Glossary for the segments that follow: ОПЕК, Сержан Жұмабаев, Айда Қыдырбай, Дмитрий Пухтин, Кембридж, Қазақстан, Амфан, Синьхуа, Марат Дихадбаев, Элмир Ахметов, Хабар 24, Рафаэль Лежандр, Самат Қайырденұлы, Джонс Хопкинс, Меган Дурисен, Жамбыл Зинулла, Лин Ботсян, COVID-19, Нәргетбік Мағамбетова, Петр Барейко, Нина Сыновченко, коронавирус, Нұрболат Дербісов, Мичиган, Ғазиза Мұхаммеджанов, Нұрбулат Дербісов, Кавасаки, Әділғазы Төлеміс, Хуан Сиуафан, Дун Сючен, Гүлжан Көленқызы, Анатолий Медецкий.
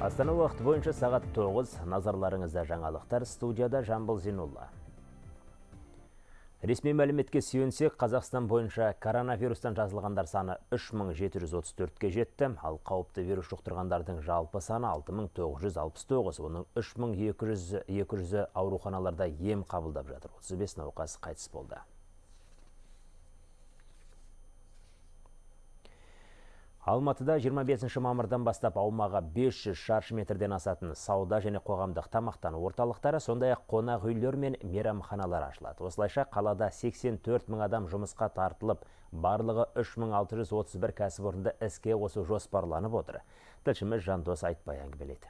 Астана уақыт бойынша сағат 9, назарларыңызда жаңалықтар, студияда Жамбыл Зинулла. Ресми мәліметке сүйенсек, Қазақстан бойынша коронавирустан жазылғандар саны 3734-ке жетті, ал қауіпті вирус жұқтырғандардың жалпы саны 6969, оның 3200-і ауруханаларда ем қабылдап жатыр. 35 науқас қайтыс болды. Алматыда 25 мамырдан бастап аумағы 500 шаршы метрден асатын сауда және қоғамдық тамақтану орталықтары, сондай-ақ қонақ үйлер мен мейрамханалар ашылады. Осылайша қалада 84.000 адам жұмысқа тартылып, барлығы 3631 кәсіпорынды іске қосу жоспарланып отыр. Тілшіміз Жандос Айтбай әңгімелейді.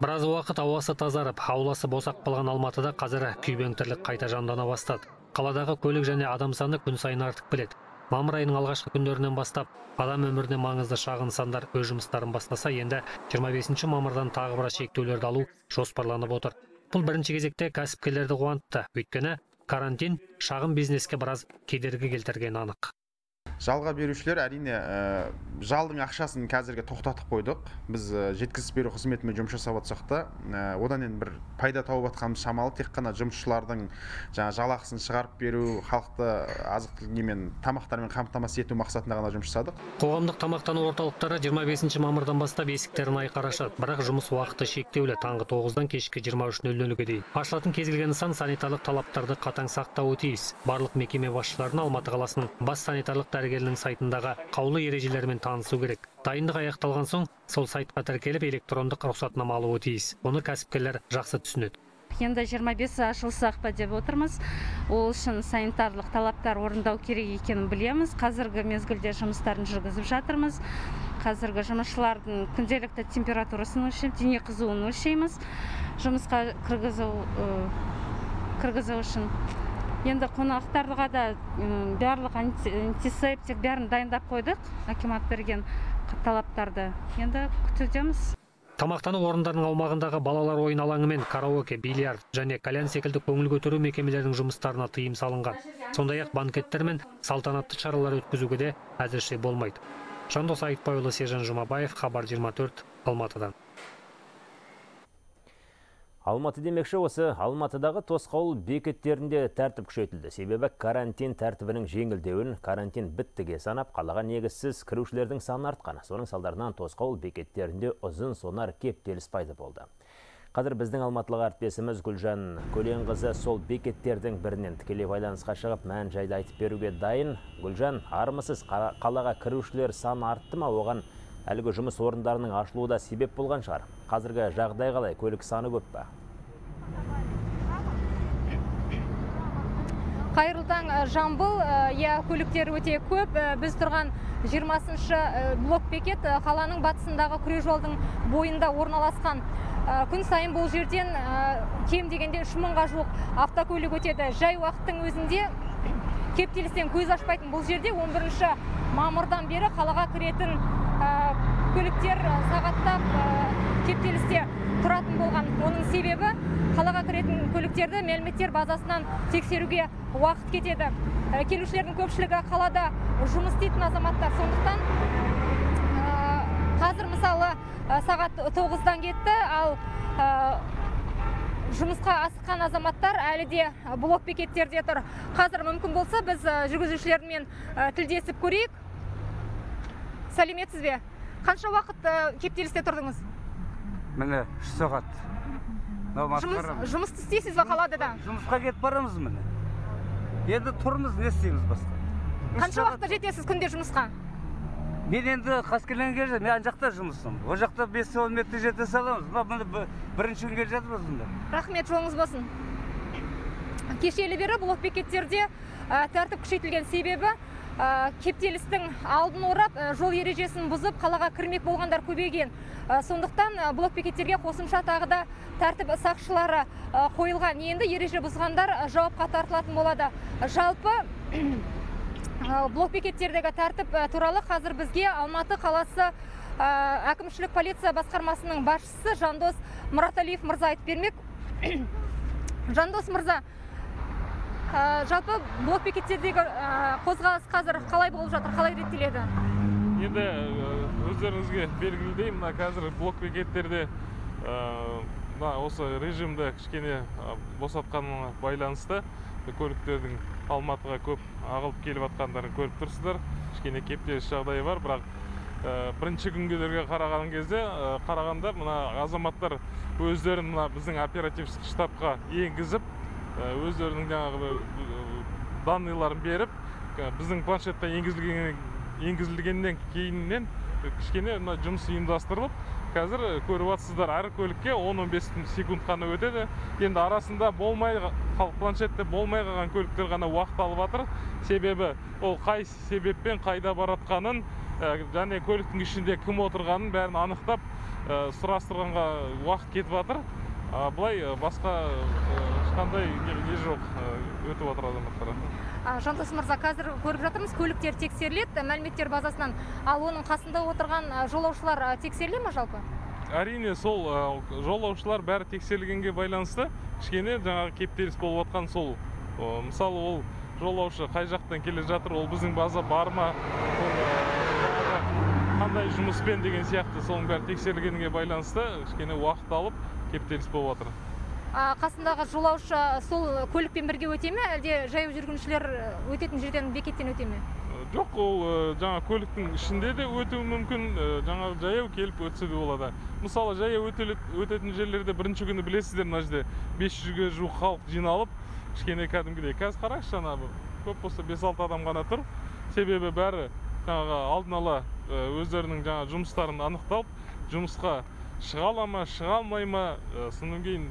Біраз уақыт ауасы тазарып, ауласы босап қалған Алматыда қазір күйбеңтірлік қайта жандана бастады. Қаладағы көлік және адам саны күн сайын артып келеді. Мамыр айының алғашқы күндерінен бастап, адам өміріне маңызды шағын сандар өз жұмыстарын бастаса, енді 25-ші мамырдан тағы бір шектеулерді алу жоспарланып отыр. Бұл бірінші кезекте кәсіпкерлерді қуантты, өйткені карантин шағын бизнеске біраз кедергі келтірген анық. Жалға берушілер әрине жалдың ақшасын қазірге тоқтатып қойдық. Біз жеткізіп беру қызметімен жұмысшысап отсақ та, одан енді бір пайда тауып жатқанымыз шамалы, тек қана жұмысшылардың жалақысын шығарып беру, халықты азық-түлікпен, тамақтармен қамтамасыз ету мақсатында ғана жұмысшысадық. Қоғамдық тамақтану орталықтары 25 мамырдан бастап есіктерін айқара ашады, бірақ жұмыс уақыты шектеулі, таңғы 9-дан кешкі 23:00-ге дейін. Ашылатын кез келген нысан санитарлық талаптарды қатаң сақтауы тиіс. Барлық мекеме басшыларына Алматы қаласының бас санитарлық дәрігерінің сайтындағы қаулы ережелермен танысу керек. Дайындық аяқталған соң, сол сайтқа тіркеліп, электрондық рұқсатнама алуы тиіс. Оны кәсіпкерлер жақсы түсінеді. Енді 25-сі ашылсақ па деп отырмыз. Ол үшін санитарлық талаптар орындау керек екенін білеміз. Қазіргі мезгілде жұмыстарын жүргізіп жатырмыз. Қазіргі жұмысшылардың күнделікті температурасын өлшеп, дене қызуын өлшейміз. Жұмысқа кіргізу үшін. Енді қонақтарға да барлық антисептик бәрін дайындап қойдық, акимат берген талаптарды. Енді күтудеміз. Тамақтану орындарының аумағындағы балалар ойын алаңы мен караоке, бильярд және кальян секілді көңіл көтеру мекемелерінің жұмыстарына тыйым салынған. Сондай-ақ банкеттер мен салтанатты шаралар өткізуге де әзірше болмайды. Жандос Айтбайұлы, Сержан Жұмабаев, Хабар 24, Алматыдан. Алматы демекші, осы Алматыдағы тосқауыл бекеттерінде тәртіп күшейтілді. Себебі карантин тәртібінің жеңілдеуін карантин біттіге санап, қалаға негізсіз кірушілердің саны артқан. Соның салдарынан тосқауыл бекеттерінде ұзын сонар кептеліс пайда болды. Қазір біздің алматылық әріптесіміз Гүлжан Көленқызы сол бекеттердің бірінен тікелей байланысқа шығып, мән-жайды айтып беруге дайын. Гүлжан, армысыз, қалаға кірушілер саны артты ма? Оған әлгі жұмыс орындарының ашылуы да себеп болған шығар. Қазіргі жағдай қалай, көлік саны көп па? Қайырлы таң, Жамбыл, көліктер өте көп. Біз тұрған 20-ші блок бекет қаланың батысындағы күре жолдың бойында орналасқан. Күн сайын бұл жерден кем дегенде 3000-ға жуық автокөлік өтеді. Жай уақыттың өзінде кептелістен көз ашпайтын бұл жерде 11-ші мамырдан бері қалаға кіретін көліктер сағаттап кептелісте тұратын болған. Оның себебі қалаға кіретін көліктерді мәліметтер базасынан тексеруге уақыт кетеді. Келушілердің көпшілігі қалада жұмыс істейтін азаматтар. Сондықтан қазір мысалы сағат 9-дан кетті, ал жұмысқа асыққан азаматтар әлі де блок бекеттерде тұр. Қазір мүмкін болса біз жүргізушілермен тілдесіп көрейік. Сәлеметсіз бе? Қанша уақыт кептелісте тұрдыңыз? Міне, 3 сағат. Жұмыс істейсіз бе қалада да? Жұмысқа кетіп барамыз міне. Енді тұрмыз, не істейміз басқа? Қанша уақытта жетесіз күнде жұмысқа? Мен енді қаскелеңге жетіп, мен ан жақта жұмысым. О жақта 5-10 метр жете саламыз. Мына бірінші күнге жатырмыз мында. Рахмет, жолыңыз болсын. Кешелі бері блок бекеттерде тәртіп күшейтілген, себебі кептелістің алдын орап, жол ережесін бұзып, қалаға кірмек болғандар көбейген. Сондықтан блок бекеттерге қосымша тағы да тәртіп сақшылары қойылған. Енді ереже бұзғандар жауапқа тартылатын болады. Жалпы блок бекеттердегі тәртіп туралы қазір бізге Алматы қаласы әкімшілік полиция басқармасының басшысы Жандос Мұрат Алиев мырза айтып бермек. Жандос мырза, жалпы блок бекеттердегі қозғалыс қазір қалай болып жатыр, қалай реттеледі? енді өздеріңізге белгілдей, мына қазір блок бекеттерде осы режимді кішкене босатқанына байланысты көліктердің Алматыға көп ағылып келіп атқандарын көріп тұрсыздар. Кішкене кептеліс жағдайы бар, бірақ бірінші күнгілерге қараған кезде қарағанда мына азаматтар өздерін мына біздің оперативтік штабқа енгізіп, өздерінің жаңағы данныйларын беріп, біздің планшетқа енгізілгеннен кейіннен кішкене мына жұмыс ұйымдастырылып, қазір көріп атсыздар, әр көлікке 10-15 секунд қана өтеді. Енді арасында планшетте болмай қаған көліктер ғана уақыт алып атыр. Себебі ол қай себеппен қайда баратқанын және көліктің ішінде кім отырғанын бәрін анықтап сұрастырғанға уақыт кетіп атыр. Бұлай басқа ешқандай не жоқ, өтіп атыр азаматтары. Жандос мырза, қазір көріп жатырмыз, көліктер тексеріледі мәліметтер базасынан. Ал оның қасында отырған жолаушылар тексеріле ме жалпы? Әрине, сол жолаушылар бәрі тексерілгенге байланысты кішкене жаңағы кептеліс болып атқан. Сол мысалы, ол жолаушы қай жақтан келе жатыр, ол біздің база бар ма, қандай жұмыспен деген сияқты, соның бәрі тексерілгенге байланысты кішкене уақыт алып кептеліс болып атыр. Қасындағы жолаушы сол көлікпен бірге өте ме, әлде жаяу жүргіншілер өтетін жерден бекеттен өте ме? Жоқ, ол жаңа көліктің ішінде де өтуі мүмкін, жаңа жаяу келіп өтсе де болады. Мысалы, жаяу өтетін жерлерде бірінші күні білесіздер, мына жерде 500-ге жуық халық жиналып, кішкене кәдімгідей. Қазір қараңызшы, ана көп болса 5-6 адам ғана тұр. Себебі бәрі жаңағы алдын ала өздерінің жаңа жұмыстарын анықталып, жұмысқа шығала ма, шығалмай ма, содан кейін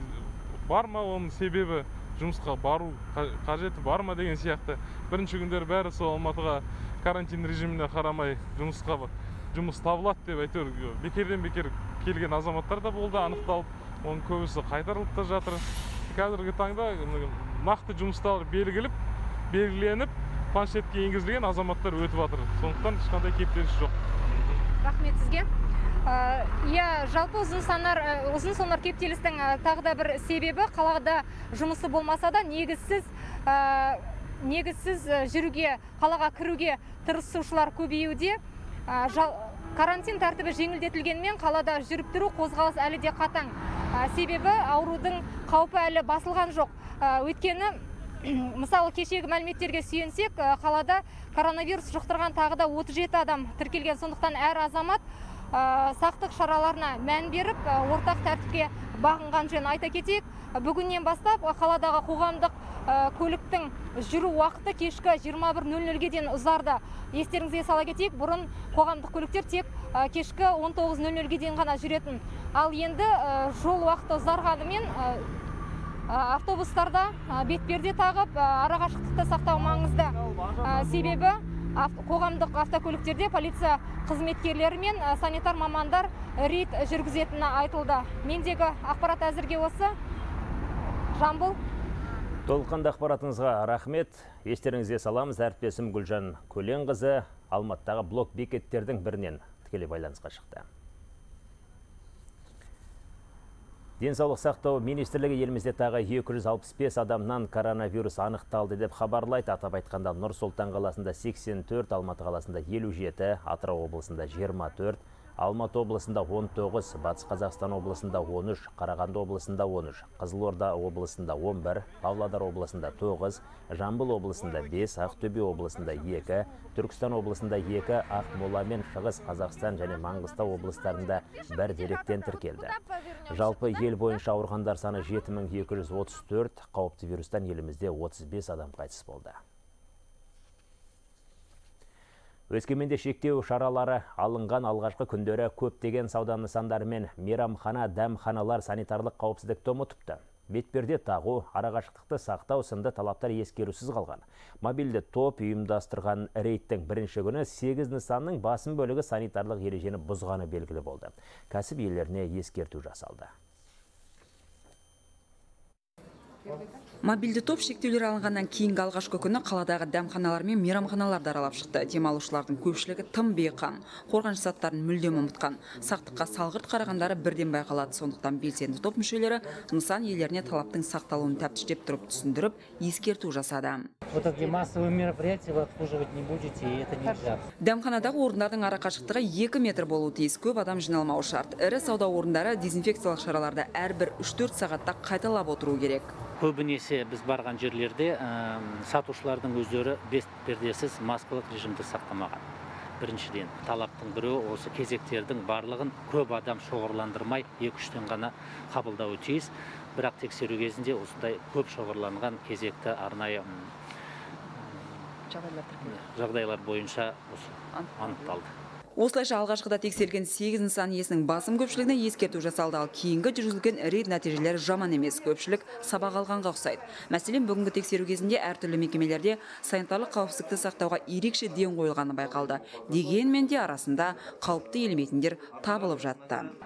бар ма, оның себебі жұмысқа бару қажеті бар ма деген сияқты. Бірінші күндер бәрі сол Алматыға карантин режиміне қарамай жұмыс табылады деп әйтеуір бекерден-бекер келген азаматтар да болды, анықталып, оның көбісі қайтарылып та жатыр. Қазіргі таңда нақты жұмыстар белгіленіп, планшетке енгізілген азаматтар өтіп жатыр. Сондықтан ешқандай кептеліс жоқ. Рахмет сізге. Жалпы ұзын сонар кептелістің тағы да бір себебі, қалада жұмысы болмаса да негізсіз жүруге, қалаға кіруге тырысушылар көбеюде. Карантин тәртібі жеңілдетілгенмен қалада жүріп тұру қозғалыс әлі де қатаң. Себебі аурудың қаупі әлі басылған жоқ. Өйткені, мысалы, кешегі мәліметтерге сүйенсек, қалада коронавирус жұқтырған тағы да 37 адам тіркелген. Сондықтан әр азамат сақтық шараларына мән беріп, ортақ тәртіпке бағынған жөн. Айта кетейік, бүгіннен бастап қаладағы қоғамдық көліктің жүру уақыты кешкі 21:00-ге дейін ұзарды. Естеріңізге сала кетейік, бұрын қоғамдық көліктер тек кешкі 19:00-ге дейін ғана жүретін. Ал енді жол уақыты ұзарғанымен автобустарда бетперде тағып, арақашықтықты сақтау маңызды. Себебі қоғамдық автокөліктерде полиция қызметкерлері мен санитар мамандар рейд жүргізетіні айтылды. Мендегі ақпарат әзірге осы. Жамбыл. Толыққанды ақпаратыңызға рахмет. Естеріңізге саламыз, әріптесім Гүлжан Көленқызы Алматыдағы блок бекеттердің бірінен тікелей байланысқа шықты. Денсаулық сақтау министрлігі елімізде тағы 265 адамнан коронавирус анықталды деп хабарлайды. Атап айтқанда, Нұр-Сұлтан қаласында 84, Алматы қаласында 57, Атырау облысында 24, Алматы облысында 19, Батыс Қазақстан облысында 13, Қарағанды облысында 13, Қызылорда облысында 11, Павлодар облысында 9, Жамбыл облысында 5, Ақтөбе облысында 2, Түркістан облысында 2, Ақмола мен Шығыс Қазақстан және Маңғыстау облыстарында 1 деректен тіркелді. Жалпы ел бойынша ауырғандар саны 7234, қауіпті вирустан елімізде 35 адам қайтыс болды. Өскеменде шектеу шаралары алынған алғашқы күндері көптеген сауда нысандары мен мейрамхана, дәмханалар санитарлық қауіпсіздікті ұмытыпты. Бетперде тағу, арақашықтықты сақтау сынды талаптар ескерусіз қалған. Мобильді топ ұйымдастырған рейдтің бірінші күні 8 нысанның басым бөлігі санитарлық ережені бұзғаны белгілі болды. Кәсіп иелеріне ескерту жасалды. Мобильді топ шектеулер алынғаннан кейінгі алғашқы күні қаладағы дәмханалар мен мейрамханаларды аралап шықты. Демалушылардың көпшілігі тым бейқам, қорғаныш заттарын мүлдем ұмытқан. Сақтыққа салғырт қарағандары бірден байқалады. Сондықтан белсенді топ мүшелері нысан иелеріне талаптың сақталуын тәптіштеп тұрып түсіндіріп, ескерту жасады. Вот такие массовые мероприятия вы обслуживать не будете, и это нельзя. Дәмханадағы орындардың ара қашықтығы 2 метр болуы тиіс, көп адам жиналмауы шарт. Ірі сауда орындары дезинфекциялық шараларды әрбір 3-4 сағатта қайталап отыру керек. Көбінесе біз барған жерлерде сатушылардың өздері бетпердесіз маскалық режимді сақтамаған. Біріншіден талаптың біреуі осы кезектердің барлығын көп адам шоғырландырмай 2-3-тен ғана қабылдауы тиіс. Бірақ тексеру кезінде осындай көп шоғырланған кезекті арнайы жағдайлар бойынша анықталды. Осылайша алғашқыда тексерген 8 нысан иесінің басым көпшілігіне ескерту жасалды, ал кейінгі жүргізілген рейд нәтижелері жаман емес, көпшілік сабақ алғанға ұқсайды. Мәселен, бүгінгі тексеру кезінде әртүрлі мекемелерде санитарлық қауіпсіздікті сақтауға ерекше ден қойылғаны байқалды. Дегенмен де арасында қауіпті елементдер табылып жатты.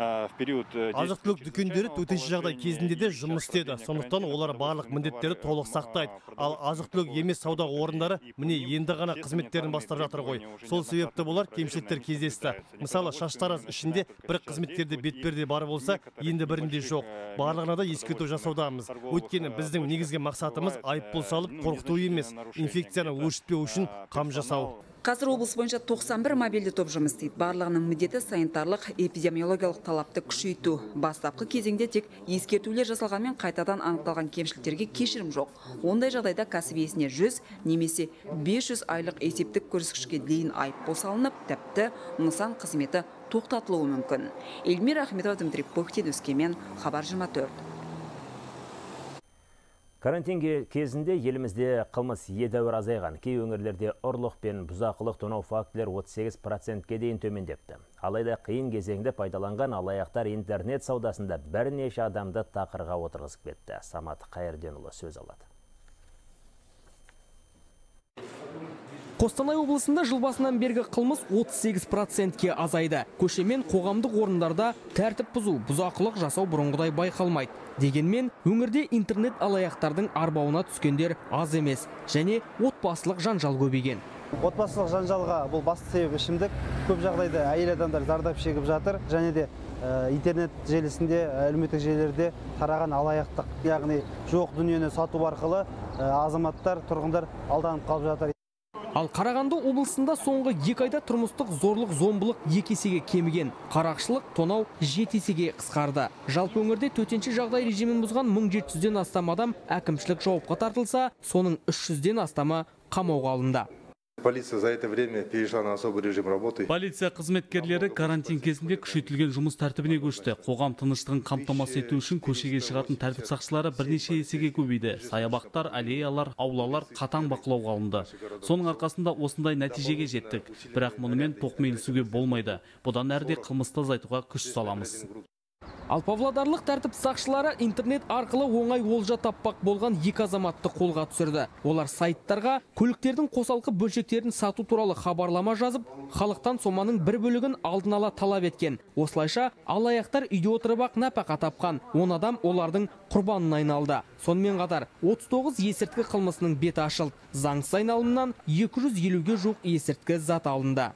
Азық-түлік дүкендері төтенше жағдай кезінде де жұмыс істеді, сондықтан олар барлық міндеттерді толық сақтайды. Ал азық-түлік емес сауда орындары міне енді ғана қызметтерін бастап жатыр ғой. Сол себеп болар кемшіліктер кездесті. Мысалы, шаштараз ішінде бір қызметкерде бетперде бар болса, енді бірінде жоқ. Барлығына да ескерту жасаудамыз. Өйткені біздің негізгі мақсатымыз айыппұл салып қорқыту емес, инфекцияны өршітпеу үшін қам жасау. Қазір облыс бойынша 91 мобильді топ жұмыс істейді. Барлығының міндеті санитарлық, эпидемиологиялық талапты күшейту. Бастапқы кезеңде тек ескертулер жасалғанмен қайтадан анықталған кемшіліктерге кешірім жоқ. Ондай жағдайда кәсіп иесіне 100 немесе 500 айлық есептік көрсеткішке дейін айыппұл салынып, тіпті нысан қызметі тоқтатылуы мүмкін. Элмир Ахметов, Дмитрий Пухтин, Өскемен, Хабар 24. Карантин кезінде елімізде қылмыс едәуір азайған, кей өңірлерде ұрлық пен бұзақылық тонау фактілер 38%-ке дейін төмендепті. Алайда қиын кезеңде пайдаланған алаяқтар интернет саудасында бірнеше адамды тақырға отырғызып кетті. Самат Қайырденұлы сөз алады. Қостанай облысында жыл басынан бергі қылмыс 38%-ке азайды. Көше мен қоғамдық орындарда тәртіп бұзу, бұзақылық жасау бұрынғыдай байқалмайды. Дегенмен, өңірде интернет алаяқтардың арбауына түскендер аз емес, және отбасылық жанжал көбейген. Отбасылық жанжалға бұл басты себеп ішімдік. Көп жағдайда әйел адамдар зардап шегіп жатыр, және де интернет желісінде, әлеуметтік желілерде тараған алаяқтық, яғни жоқ дүниені сату арқылы азаматтар, тұрғындар алданып қалып жатыр. Ал Қарағанды облысында соңғы 2 айда тұрмыстық зорлық зомбылық 2 есеге кеміген, қарақшылық тонау 7 есеге қысқарды. Жалпы өңірде төтенше жағдай режимін бұзған 1700-ден астам адам әкімшілік жауапқа тартылса, соның 300-ден астамы қамауға алынды. Полиция за это время перешла на особый режим работы. Полиция қызметкерлері карантин кезінде күшейтілген жұмыс тәртібіне көшті. Қоғам тыныштығын қамтамасыз ету үшін көшеге шығатын тәртіп сақшылары бірнеше есеге көбейді. Саябақтар, аллеялар, аулалар қатаң бақылауға алынды. Соның арқасында осындай нәтижеге жеттік. Бірақ мұнымен тоқмейілсуге болмайды. Бұдан әрде қылмысты азайтуға күш саламыз. Ал павлодарлық тәртіп сақшылары интернет арқылы оңай олжа таппақ болған 2 азаматты қолға түсірді. Олар сайттарға көліктердің қосалқы бөлшектерін сату туралы хабарлама жазып, халықтан соманың бір бөлігін алдын ала талап еткен. Осылайша алаяқтар үйде отырып-ақ нәпақа тапқан. 10 адам олардың құрбанына айналды. Сонымен қатар 39 есірткі қылмысының беті ашылды. Заңсыз айналымнан 250-ге жуық есірткі зат алынды.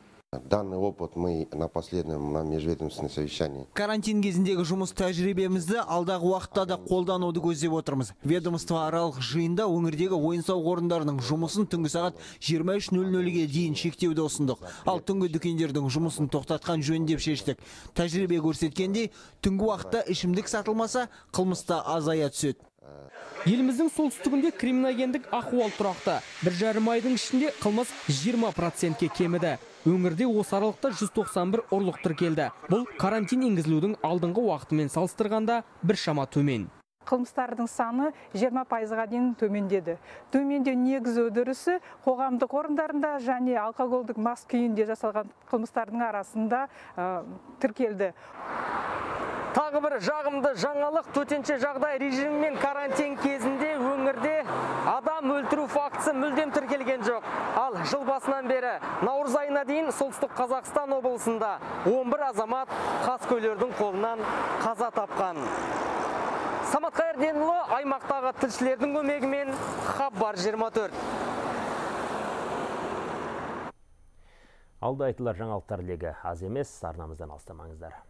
Данный опыт мы на последнем межведомственном совещании. Карантин кезіндегі жұмыс тәжірибемізді алдағы уақытта да қолдануды көздеп отырмыз. Ведомство аралық жиында өңірдегі ойын-сауық орындарының жұмысын түнгі сағат 23:00-ге дейін шектеуді ұсындық. Ал түнгі дүкендердің жұмысын тоқтатқан жөн деп шештік. Тәжірибе көрсеткендей, түнгі уақытта ішімдік сатылмаса, қылмыста азая түседі. Еліміздің солтүстігінде криминогендік ахуал тұрақты. 1,5 айдың ішінде қылмыс 20%-ке кеміді. Өңірде осы аралықта 191 ұрлық тіркелді. Бұл карантин енгізілудің алдыңғы уақытымен салыстырғанда біршама төмен. Қылмыстардың саны 20%-ға дейін төмендеді. Төмендеу негізгі үдерісі қоғамдық орындарында және алкогольдік мас күйінде жасалған қылмыстардың арасында тіркелді. Тағы бір жағымды жаңалық төтенше жағдай режимі мен карантин кезінде өңірде адам өлтіру фактісі мүлдем тіркелген жоқ. Ал жыл басынан бері наурыз айына дейін солтүстік Қазақстан облысында 11 азамат қаскөйлердің қолынан қаза тапқан. Самат Қайырденұлы, аймақтағы тілшілердің көмегімен Хабар 24. Алда айтылар жаңалықтар легі аз емес, арнамыздан алыстамаңыздар.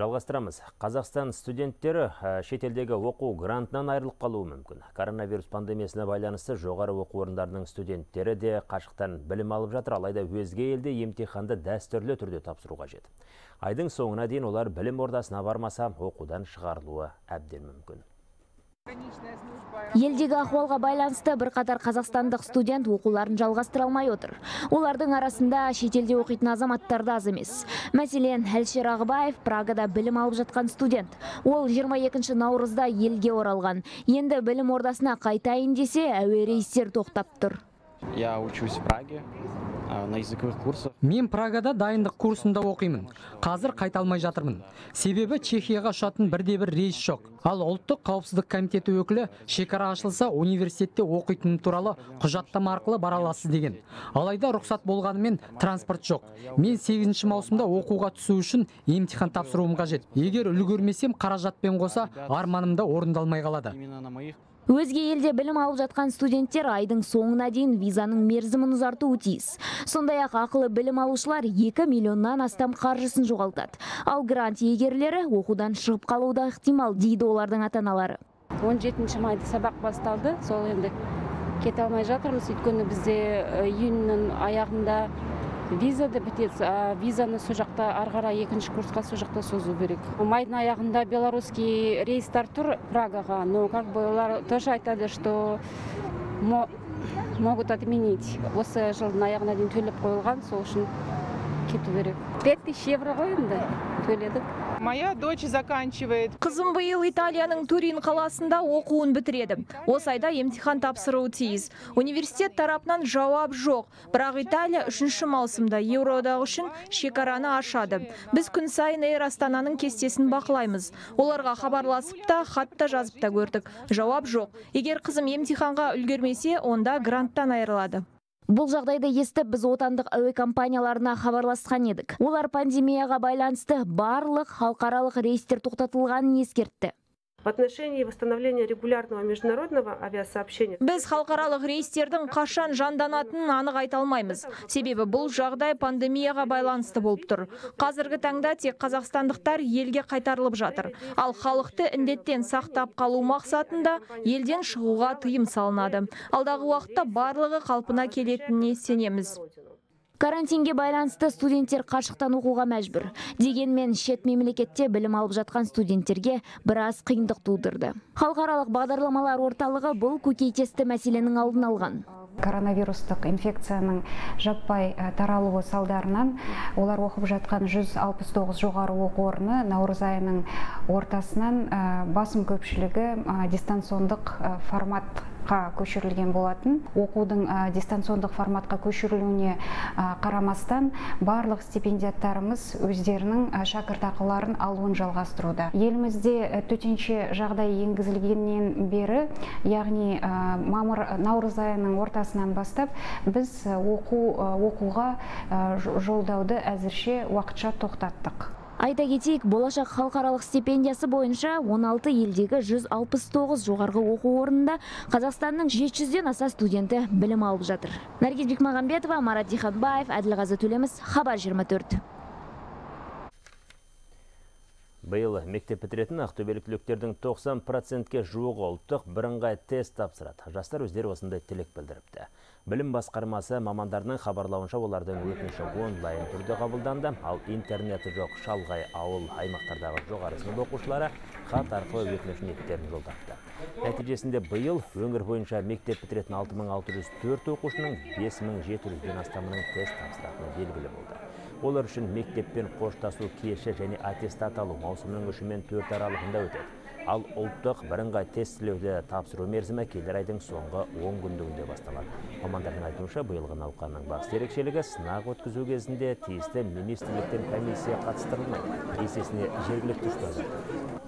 Жалғастырамыз. Қазақстан студенттері шетелдегі оқу грантынан айырылып қалуы мүмкін. Коронавирус пандемиясына байланысты жоғары оқу орындарының студенттері де қашықтан білім алып жатыр, алайда өзге елде емтиханды дәстүрлі түрде тапсыруға жетті. Айдың соңына дейін олар білім ордасына бармаса, оқудан шығарылуы әбден мүмкін. Елдегі ахуалға байланысты бірқатар қазақстандық студент оқуларын жалғастыра алмай отыр. Олардың арасында шетелде оқитын азаматтар да аз емес. Мәселен, Хэлши Рағбаев Прагада білім алып жатқан студент. Ол 22 наурызда елге оралған. Енді білім ордасына қайтайын десе, әуе рейстер тоқтап тұр. Я учусь в Праге. Мен Прагада дайындық курсында оқимын. Қазір қайталмай жатырмын. Себебі Чехияға ұшатын бірде-бір рейс жоқ. Ал ұлттық қауіпсіздік комитеті өкілі шекара ашылса университетте оқитыным туралы құжаттама арқылы бара аласыз деген. Алайда рұқсат болғанымен транспорт жоқ. Мен 8 маусымда оқуға түсу үшін емтихан тапсыруым қажет. Егер үлгермесем, қаражатпен қоса арманымда орындалмай қалады. Өзге елде білім алып жатқан студенттер айдың соңына дейін визаның мерзімін ұзартуы тиіс. Сондай-ақ ақылы білім алушылар 2 миллионнан астам қаржысын жоғалтады. Ал грант иегерлері оқудан шығып қалуы ықтимал, дейді олардың ата-аналары. 17 майда сабақ басталды, сол енді кете алмай жатырмыз, өйткені бізде июньнің аяғында визада бітеді, визаны сол жақта арғара 2-ші курсқа сол жақта созу керек. Майдың аяғында белорусский рейстар тұр Прагаға, но как бы олар тоже айтады, что могут отменить. Осы жылдың аяғына дейін төлеп қойылған, сол үшін кету керек. 5000 евро ғой енді төледік. Моя дочь заканчивает. Қызым биыл Италияның Турин қаласында оқуын бітіреді. Осы айда емтихан тапсыруы тиіс. Университет тарапынан жауап жоқ. Бірақ Италия 3 маусымда Еуродағы үшін шекараны ашады. Біз күн сайын Эйр Астананың кестесін бақылаймыз. Оларға хабарласып та, хатта жазып та көрдік. Жауап жоқ. Егер қызым емтиханға үлгермесе, онда гранттан айырылады. Бұл жағдайды естіп, біз отандық әуе компанияларына хабарласқан едік. Олар пандемияға байланысты барлық халықаралық рейстер тоқтатылғанын ескертті. В отношении восстановления регулярного международного авиасообщения. Біз халықаралық рейстердің қашан жанданатынын анық айта алмаймыз. Себебі бұл жағдай пандемияға байланысты болып тұр. Қазіргі таңда тек қазақстандықтар елге қайтарылып жатыр. Ал халықты індеттен сақтап қалу мақсатында елден шығуға тыйым салынады. Алдағы уақытта барлығы қалпына келетініне сенеміз. Карантинге байланысты студенттер қашықтан оқуға мәжбүр. Дегенмен шет мемлекетте білім алып жатқан студенттерге біраз қиындық тудырды. Халықаралық бағдарламалар орталығы бұл көкейтесті мәселенің алдын алған. коронавирустық инфекцияның жаппай таралуы салдарынан олар оқып жатқан 169 жоғары оқу орны наурыз айының ортасынан басым көпшілігі дистанциондық формат көшірілген болатын. Оқудың дистанциондық форматқа көшірілуіне қарамастан барлық стипендиаттарымыз өздерінің шәкіртақыларын алуын жалғастыруда. Елімізде төтенше жағдай енгізілгеннен бері, яғни наурыз айының ортасынан бастап, біз оқуға жолдауды әзірше уақытша тоқтаттық. Айта кетейік, болашақ халықаралық стипендиясы бойынша 16 елдегі 169 жоғарғы оқу орнында Қазақстанның 700-ден аса студенті білім алып жатыр. Нәргетбік Мағамбетова, Марат Дихадбаев, Әділғазы Төлеміс, Хабар 24. Биыл мектеп бітіретін ақтөбелік түлектердің 90%-ке жуығы ұлттық бірыңғай тест тапсырады. Жастар өздері осындай тілек білдіріпті. Білім басқармасы мамандарының хабарлауынша олардың өтініші онлайн түрде қабылданды, ал интернеті жоқ шалғай ауыл аймақтардағы жоғары сынып оқушылары хат арқылы өтініш ниеттерін жолдапты. Нәтижесінде биыл өңір бойынша мектеп бітіретін 6604 оқушының 5700-ден астамының тест тапсыратыны белгілі болды. Олар үшін мектеппен қоштасу кеші және аттестат алу маусымның 3-4 аралығында өтеді. Ал ұлттық бірыңғай тестілеуді тапсыру мерзімі келер айдың соңғы 10 күндігінде басталады. Мамандардың айтуынша, биылғы науқанның басты ерекшелігі сынақ өткізу кезінде тиісті министрліктен комиссия қатыстырылмайды. Есесіне жергілікті ұстаздар.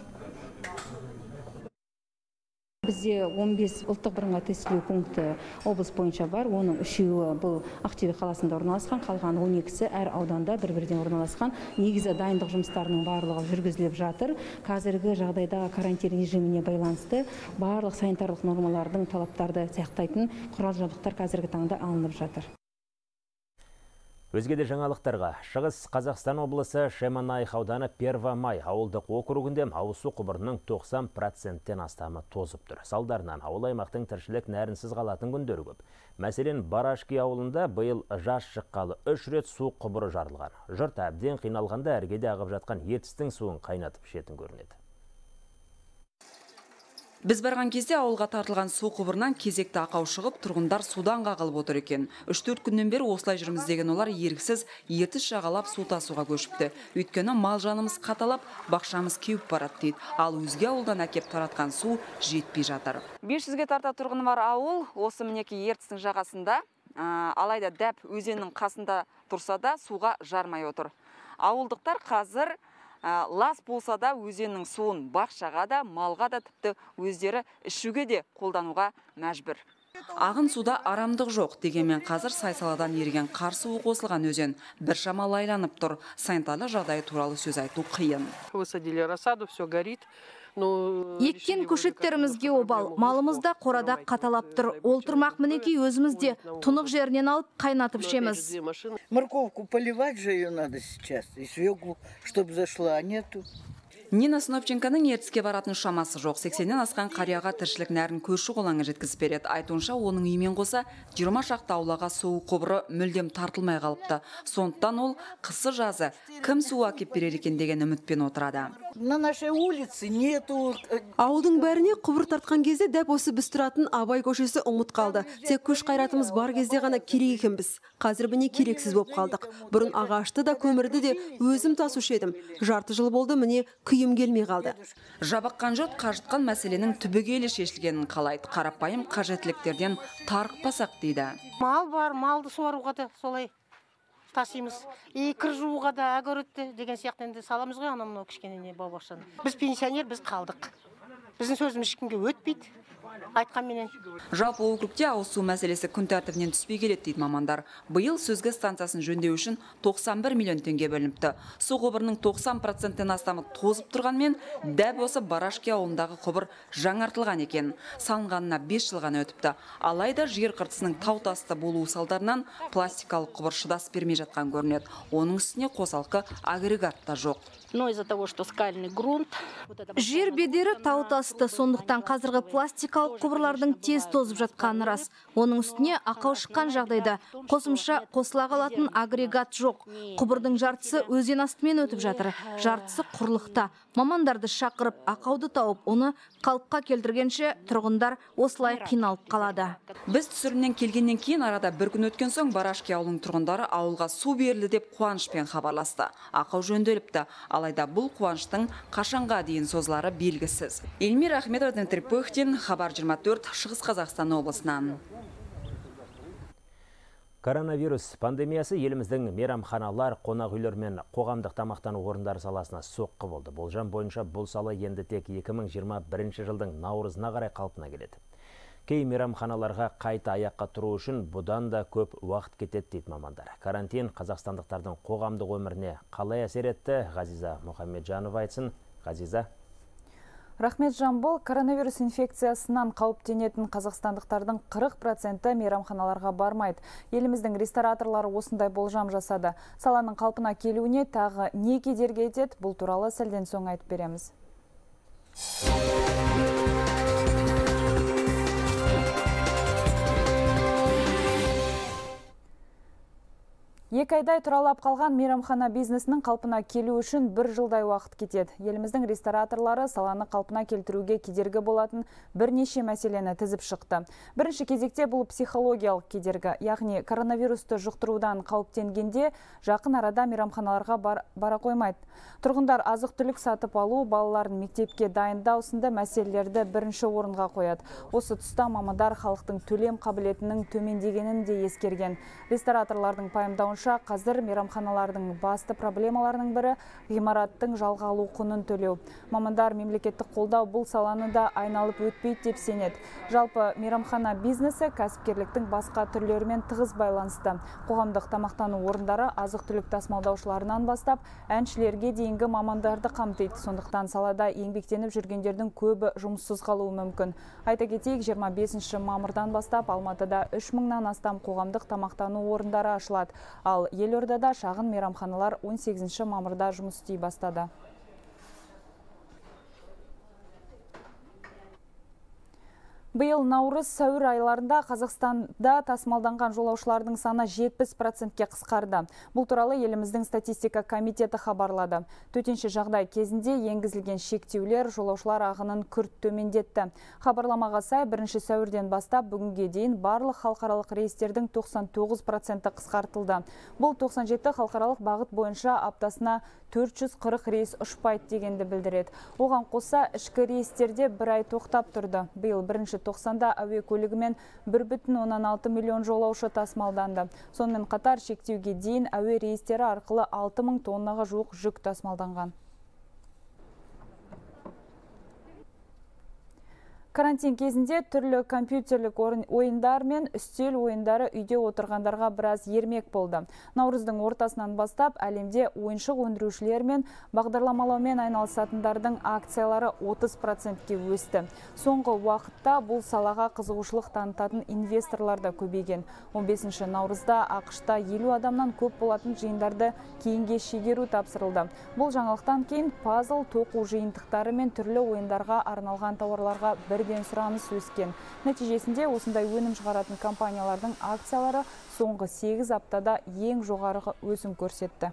Бізде 15 ұлттық бірыңғай тестілеу пункті облыс бойынша бар. Оның үшеуі бұл Ақтөбе қаласында орналасқан, қалған 12-сі әр ауданда бір-бірден орналасқан. Негізі дайындық жұмыстарының барлығы жүргізіліп жатыр. Қазіргі жағдайдағы карантин режиміне байланысты барлық санитарлық нормалардың талаптарды сақтайтын құрал-жабдықтар қазіргі таңда алынып жатыр. Өзгеде жаңалықтарға Шығыс Қазақстан облысы Шемонайх ауданы Первомай ауылдық округінде ауызсу құбырының 90%-тен астамы тозып тұр. Салдарынан ауыл аймақтың тіршілік нәрінсіз қалатын күндері көп. Мәселен, Барашки ауылында биыл жаз шыққалы 3 рет су құбыры жарылған. Жұрт әбден қиналғанда іргеде ағып жатқан ертістің суын қайнатып ішетін көрінеді. Біз барған кезде ауылға тартылған су құбырынан кезекті ақау шығып, тұрғындар судан қағылып отыр екен. 3-4 күннен бері осылай жүрміз деген олар еріксіз ертіс жағалап су тасуға көшіпті. Өйткені мал жанымыз қаталап, бақшамыз кеуіп барады дейді. Ал өзге ауылдан әкеп таратқан су жетпей жатыр. 500-ге тарта тұрғыны бар ауыл, осы мінекі ертістің жағасында, алайда дәп өзеннің қасында тұрса да суға жармай отыр. Ауылдықтар қазір лас болса да өзеннің суын бақшаға да, малға да, тіпті өздері ішуге де қолдануға мәжбір. Ағын суда арамдық жоқ, дегенмен қазір сайсаладан ерген қар суы қосылған өзен біршама лайланып тұр. Санитарлық жағдай туралы сөз айту қиын. Еккен көшеттерімізге обал, малымызда қорада қаталап тұр. Ол тұрмақ мінекей өзімізде тұнық жерінен алып қайнатып шеміз. Морковку поливать же ее надо сейчас, и свеклу, чтобы зашла, а нету. Нина Сыновченконың ертіске баратын шамасы жоқ. 80-ден асқан қарияға тіршілік нәрін көрші қолаңы жеткізіп береді. Айтуынша, оның үймен қоса 20 шақты аулаға су құбыры мүлдем тартылмай қалыпты. Сондықтан ол қысы жазы кім су әкеп берер екен деген үмітпен отырады. Ауылдың бәріне құбыр тартқан кезде дәп осы біз тұратын Абай көшесі ұмыт қалды. Тек күш қайратымыз бар кезде ғана керек екенбіз. Қазір міне керексіз боп қалдық. Бұрын ағашты да көмірді де өзім тасушы едім. Жарты жыл болды міне күйім келмей қалды. Жабыққан жұрт қажытқан мәселенің түбегейлі шешілгенін қалайды. Қарапайым қажеттіліктерден тарықпасақ дейді. Мал бар, малды суаруға да солай тасимыз. Кір жууға да, әгөрітті деген сияқты енді саламыз ғой анамның кішкене бау-бақшаны. Біз пенсионер, біз қалдық. Біздің сөзіміз ешкімге өтпейді. Жалпы округте ауызсу мәселесі күн тәртібінен түспей келеді дейді мамандар. Биыл сүзгі станциясын жөндеу үшін 91 миллион теңге бөлініпті. Су құбырының 90%-тен астамы тозып тұрғанмен, дәп осы Барашки ауылындағы құбыр жаңартылған екен. Салынғанына 5 жыл ғана өтіпті. Алайда жер қыртысының тау-тасты болуы салдарынан пластикалық құбыр шыдас бермей жатқан көрінеді. Оның үстіне қосалқы агрегат та жоқ. Жер бедері тау-тасты, сондықтан қазіргі пластикалық техникалық құбырлардың тез тозып жатқаны рас. Оның үстіне ақау шыққан жағдайда қосымша қосыла қалатын агрегат жоқ. Құбырдың жартысы өзен астымен өтіп жатыр, жартысы құрлықта. Мамандарды шақырып, ақауды тауып, оны қалыпқа келтіргенше тұрғындар осылай қиналып қалады. Біз түсірімнен келгеннен кейін арада бір күн өткен соң Барашки ауылының тұрғындары ауылға су берілді деп қуанышпен хабарласты. Ақау жөнделіпті, алайда бұл қуаныштың қашанға дейін созылары белгісіз. Элмир Ахметов, Дмитрий Пухтин, Хабар 24, Шығыс Қазақстан облысынан. Коронавирус пандемиясы еліміздің мейрамханалар, қонақ үйлер мен қоғамдық тамақтану орындары саласына соққы болды. Болжам бойынша бұл сала енді тек 2021 жылдың наурызына қарай қалпына келеді. Кей мейрамханаларға қайта аяққа тұру үшін бұдан да көп уақыт кетеді дейді мамандар. Карантин қазақстандықтардың қоғамдық өміріне қалай әсер етті? Ғазиза Мұхаммеджанов айтсын. Ғазиза. Рахмет, Жамбыл. Коронавирус инфекциясынан қауіптенетін қазақстандықтардың 40% мейрамханаларға бармайды. Еліміздің рестораторлары осындай болжам жасады. Саланың қалпына келуіне тағы не кедергі етеді? Бұл туралы сәлден соң айтып береміз. Екі айдай тұралап қалған мейрамхана бизнесінің қалпына келу үшін бір жылдай уақыт кетеді. Еліміздің рестораторлары саланы қалпына келтіруге кедергі болатын бірнеше мәселені тізіп шықты. Бірінші кезекте бұл психологиялық кедергі, яғни коронавирусты жұқтырудан қауіптенгенде жақын арада мейрамханаларға бара қоймайды. Тұрғындар азық-түлік сатып алу, балаларын мектепке дайындау сынды мәселелерді бірінші орынға қояды. Осы тұста мамандар халықтың төлем қабілетінің төмендегенін де ескерген. Рестораторлардың пайымдауынша қазір мейрамханалардың басты проблемаларының бірі ғимараттың жалға алу құнын төлеу. Мамандар мемлекеттік қолдау бұл саланы да айналып өтпейді деп сенеді. Жалпы мейрамхана бизнесі кәсіпкерліктің басқа түрлерімен тығыз байланысты. Қоғамдық тамақтану орындары азық-түлік тасымалдаушыларынан бастап әншілерге дейінгі мамандарды қамтиды. Сондықтан салада еңбектеніп жүргендердің көбі жұмыссыз қалуы мүмкін. Айта кетейік, 25 мамырдан бастап Алматыда 3000-нан астам қоғамдық тамақтану орындары ашылады. Ал елордада шағын мейрамханалар 18 мамырда жұмыс істей бастады. Биыл наурыз-сәуір айларында Қазақстанда тасымалданған жолаушылардың саны 70%-ке қысқарды. Бұл туралы еліміздің статистика комитеті хабарлады. Төтенше жағдай кезінде енгізілген шектеулер жолаушылар ағынын күрт төмендетті. Хабарламаға сай, 1 сәуірден бастап бүгінге дейін барлық халықаралық рейстердің 99%-ті қысқартылды. Бұл 97 халықаралық бағыт бойынша аптасына 440 рейс ұшпайды дегенді білдіреді. Оған қоса ішкі рейстерде бір ай тоқтап тұрды. Биыл 1-тоқсанда әуе көлігімен 1,6 миллион жолаушы тасымалданды. Сонымен қатар шектеуге дейін әуе рейстері арқылы 6000 тоннаға жуық жүк тасымалданған. Карантин кезінде түрлі компьютерлік ойындар мен үстел ойындары үйде отырғандарға біраз ермек болды. Наурыздың ортасынан бастап әлемде ойыншық өндірушілер мен бағдарламалаумен айналысатындардың акциялары 30%-ке өсті. Соңғы уақытта бұл салаға қызығушылық танытатын инвесторлар да көбейген. 15 наурызда АқШта 50 адамнан көп болатын жиындарды кейінге шегеру тапсырылды. Бұл жаңалықтан кейін пазл, тоқу жиынтықтары мен түрлі ойындарға арналған тауарларға ден сұраныс өскен. Нәтижесінде осындай өнім шығаратын компаниялардың акциялары соңғы 8 аптада ең жоғарғы өсім көрсетті.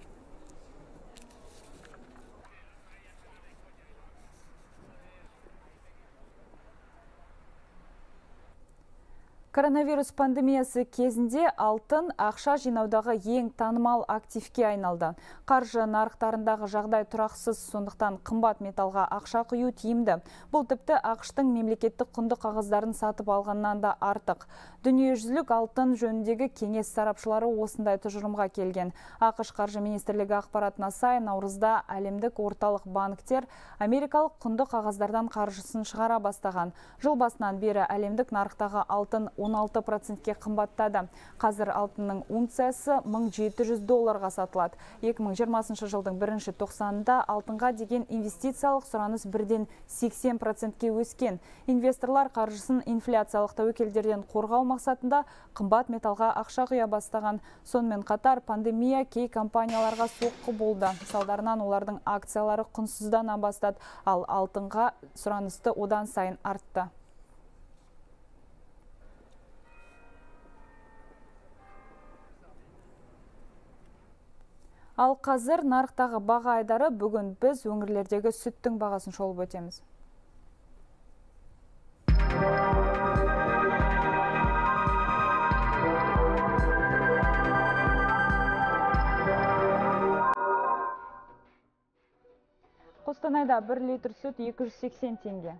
Коронавирус пандемиясы кезінде алтын ақша жинаудағы ең танымал активке айналды. Қаржы нарықтарындағы жағдай тұрақсыз, сондықтан қымбат металға ақша құю тиімді. Бұл тіпті АқШтың мемлекеттік құнды қағаздарын сатып алғаннан да артық. Дүниежүзілік алтын жөніндегі кеңес сарапшылары осындай тұжырымға келген. АқШ қаржы министрлігі ақпаратына сай, наурызда әлемдік орталық банктер америкалық құнды қағаздардан қаржысын шығара бастаған. Жыл басынан бері әлемдік нарықтағы алтын 16%-ке қымбаттады. Қазір алтынның унциясы $1700-ға сатылады. 2020 жылдың 1-тоқсанында алтынға деген инвестициялық сұраныс бірден 80%-ке өскен. Инвесторлар қаржысын инфляциялық тәуекелдерден қорғау мақсатында қымбат металға ақша құя бастаған. Сонымен қатар пандемия кей компанияларға соққы болды. Салдарынан олардың акциялары құнсыздана бастады, ал алтынға сұранысты одан сайын артты. Ал қазір нарықтағы баға айдары бүгін біз өңірлердегі сүттің бағасын шолып өтеміз. Қостанайда 1 литр сүт 280 теңге,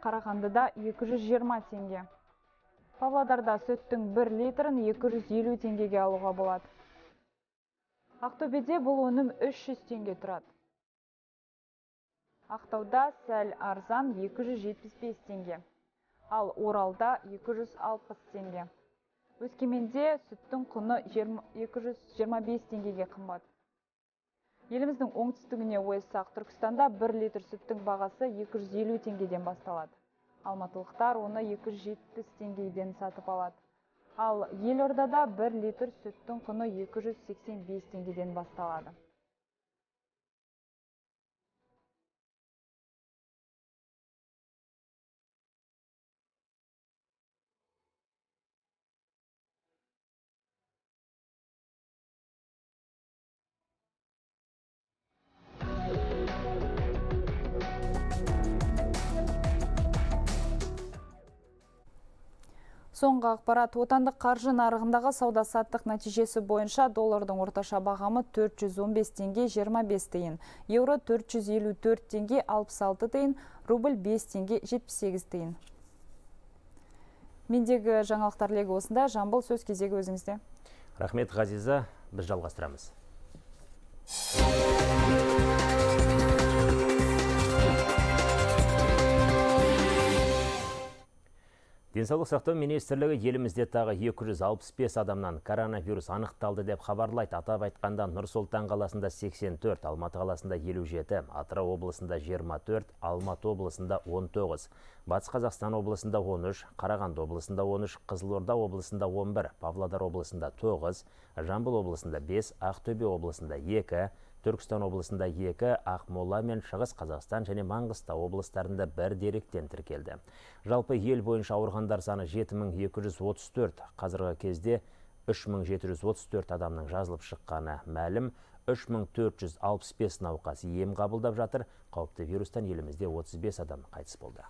Қарағандыда 220 теңге, Павлодарда сүттің 1 литрін 250 теңгеге алуға болады. Ақтөбеде бұл өнім 300 теңге тұрады. Ақтауда сәл арзан 275 теңге, ал Оралда 260 теңге. Өскеменде сүттің құны 225 теңгеге қымбат. Еліміздің оңтүстігіне ойысақ, Түркістанда 1 литр сүттің бағасы 250 теңгеден басталады. Алматылықтар оны 270 теңгеден сатып алады. Ал Елордада 1 литр сүттің құны 285 теңгеден басталады. Соңғы ақпарат, отандық қаржы нарығындағы сауда-саттық нәтижесі бойынша доллардың орташа бағамы 415 теңге 25 тиын, евро 454 теңге 66 тиын, рубль 5 теңге 78 тиын. Мендегі жаңалықтар легі осында. Жамбыл, сөз кезегі өзіңізде. Рахмет, Ғазиза, біз жалғастырамыз. Денсаулық сақтау министрлігі елімізде тағы 265 адамнан коронавирус анықталды деп хабарлайды. Атап айтқанда, Нұр-Сұлтан қаласында 84, Алматы қаласында 57, Атырау облысында 24, Алматы облысында 19, Батыс Қазақстан облысында 13, Қарағанды облысында 13, Қызылорда облысында 11, Павлодар облысында 9, Жамбыл облысында 5, Ақтөбе облысында 2, Түркістан облысында 2, Ақмола мен Шығыс Қазақстан және Маңғыстау облыстарында 1 деректен тіркелді. Жалпы ел бойынша ауырғандар саны 7234, қазіргі кезде 3734 адамның жазылып шыққаны мәлім, 3465 науқас ем қабылдап жатыр. Қауіпті вирустан елімізде 35 адам қайтыс болды.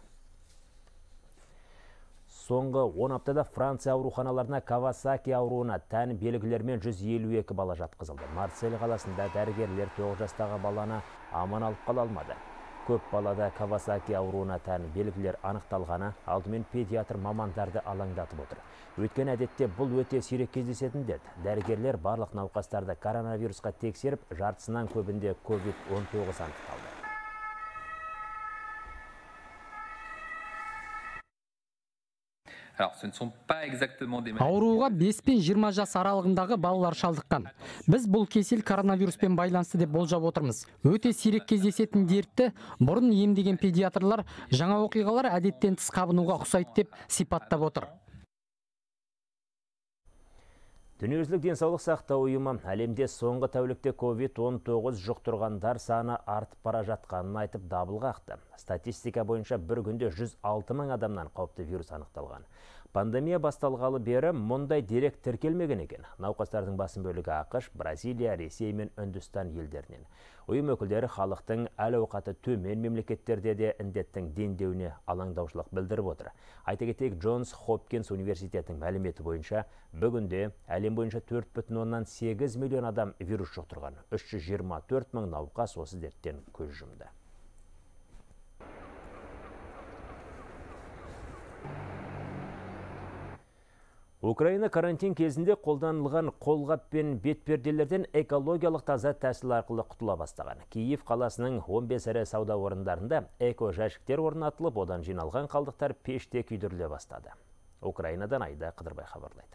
Соңғы 10 аптада Франция ауруханаларына Кавасаки ауруына тән белгілермен 152 бала жатқызылды. Марсель қаласында дәрігерлер 9 жастағы баланы аман алып қала алмады. Көп балада Кавасаки ауруына тән белгілер анықталғаны алдымен педиатр мамандарды алаңдатып отыр. Өткен әдетте бұл өте сирек кездесетін дерт. Дәрігерлер барлық науқастарды коронавирусқа тексеріп, жартысынан көбінде COVID-19 анықталды. Ауруға 5 пен 20 жас аралығындағы балалар шалдыққан. Біз бұл кесел коронавируспен байланысты деп болжап отырмыз. Өте сирек кездесетін дертті бұрын емдеген педиатрлар жаңа оқиғалар әдеттен тыс қабынуға ұқсайды деп сипаттап отыр. Дүниежүзілік денсаулық сақтау ұйымы әлемде соңғы тәулікте COVID-19 жұқтырғандар саны артып бара жатқанын айтып дабыл қақты. Статистика бойынша бір күнде 106 мың адамнан қауіпті вирус анықталған. Пандемия басталғалы бері мұндай дерек тіркелмеген екен. Науқастардың басым бөлігі АABŞ, Бразилия, Ресей мен Үндістан елдерінен. Ұйым өкілдері халықтың әл-ауқаты төмен мемлекеттерде де індеттің дендеуіне алаңдаушылық білдіріп отыр. Айта кетейік, Джонс Хопкинс университетінің мәліметі бойынша бүгінде әлем бойынша 4,8 миллион адам вирус жұқтырған, 324 мың науқас осы дерттен көз жұмды. Украина карантин кезінде қолданылған қолғап пен бетперделерден экологиялық таза тәсіл арқылы құтыла бастаған. Киев қаласының 15 ірі сауда орындарында эко-жәшіктер орнатылып, одан жиналған қалдықтар пеште күйдіріле бастады. Украинадан Айда Қыдырбай хабарлайды.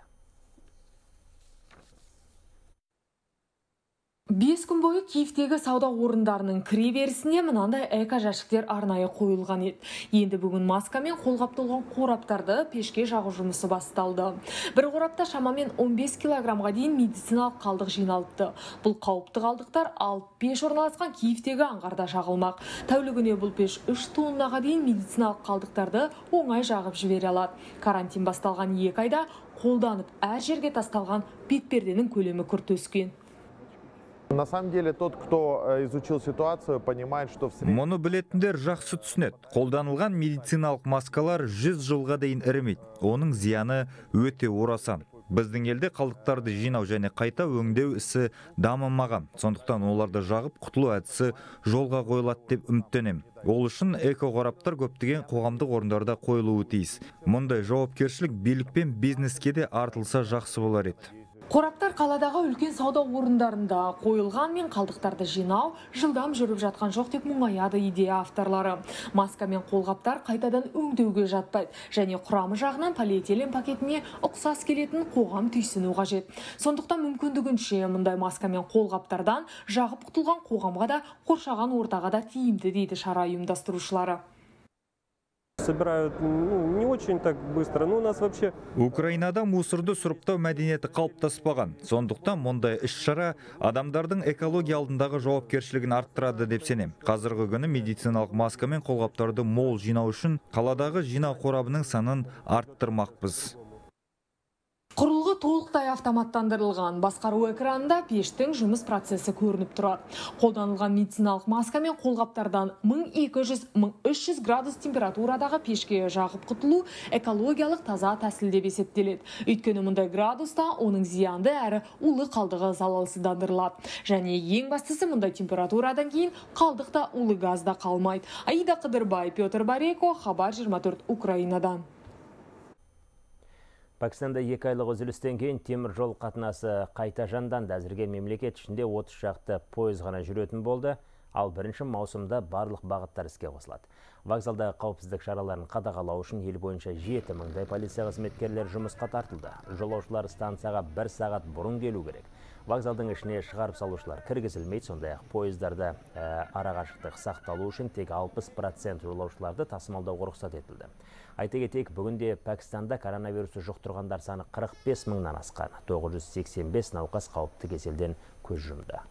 5 күн бойы Киевтегі сауда орындарының кіреберісіне мынандай эко-жәшіктер арнайы қойылған еді. Енді бүгін маска мен қолғаптылған қораптарды пешке жағу жұмысы басталды. Бір қорапта шамамен 15 килограммға дейін медициналық қалдық жиналыпты. Бұл қауіпті қалдықтар алып пеш орналасқан Киевтегі аңғарда жағылмақ. Тәулігіне бұл пеш 3 тоннаға дейін медициналық қалдықтарды оңай жағып жібере алады. Карантин басталған 2 айда қолданып әр жерге тасталған бетперденің көлемі күрт өскен. На самом деле, тот, кто изучил ситуацию, понимает, что в среднем... Моны білетіндер жақсы түсінеді. Қолданылған медициналық маскалар 100 жылға дейін ірімейді. Оның зияны өте орасан. Біздің елде қалдықтарды жинау және қайта өңдеу ісі дамымаған. Сондықтан оларды жағып, құтылу әдісі жолға қойылады деп үміттенем. Ол үшін эко-қораптар көптеген қоғамдық орындарда қойылуы тиіс. Мұндай жауапкершілік билік пен бизнеске де артылса жақсы болар еді. Қораптар қаладағы үлкен сауда орындарында қойылған мен қалдықтарды жинау жылдам жүріп жатқан жоқ деп мұңаяды идея авторлары. Маска мен қолғаптар қайтадан өңдеуге жатпайды және құрамы жағынан полиэтилен пакетіне ұқсас келетін қоғам түйсіну қажет. Сондықтан мүмкіндігінше мұндай маска мен қолғаптардан жағып құтылған қоғамға да қоршаған ортаға да тиімді дейді шара ұйымдастырушылары. Собирают не очень так быстро, но у нас вообще... Украинада мусорды сұрыптау мәдениеті қалыптаспаған. Сондықтан мұндай іс-шара адамдардың экология алдындағы жауапкершілігін арттырады деп сенем. Қазіргі күні медициналық маска мен қолғаптарды мол жинау үшін қаладағы жинау қорабының санын арттырмақпыз. Құрылғы толықтай автоматтандырылған, басқару экранында пештің жұмыс процесі көрініп тұрады. Қолданылған медициналық маска мен қолғаптардан 1200-1300 градус температурадағы пешке жағып құтылу экологиялық таза тәсіл деп есептеледі. Өйткені мұндай градуста оның зиянды әрі улы қалдығы залалсыздандырылады. Және ең бастысы, мұндай температурадан кейін қалдықта улы газ да қалмайды. Аида Қыдырбай, Петр Барейко, Хабар 24, Украинадан. Пакистанда 2 айлық үзілістен кейін темір жол қатынасы қайта жанданды. Әзірге мемлекет ішінде 30 шақты пойыз ғана жүретін болды, ал 1 маусымда барлық бағыттар іске қосылады. Вокзалдағы қауіпсіздік шараларын қадағалау үшін ел бойынша 7000-дей полиция қызметкерлері жұмысқа тартылды. Жолаушылар станцияға 1 сағат бұрын келу керек. Вокзалдың ішіне шығарып салушылар кіргізілмейді, сондай-ақ пойыздарда арақашықтық сақталу үшін тек 60% жолаушыларды тасымалдауға рұқсат етілді. Айта кетейік, бүгінде Пәкістанда коронавирусты жұқтырғандар саны 45 мыңнан асқан. 985 науқас қауіпті кеселден көз жұмды.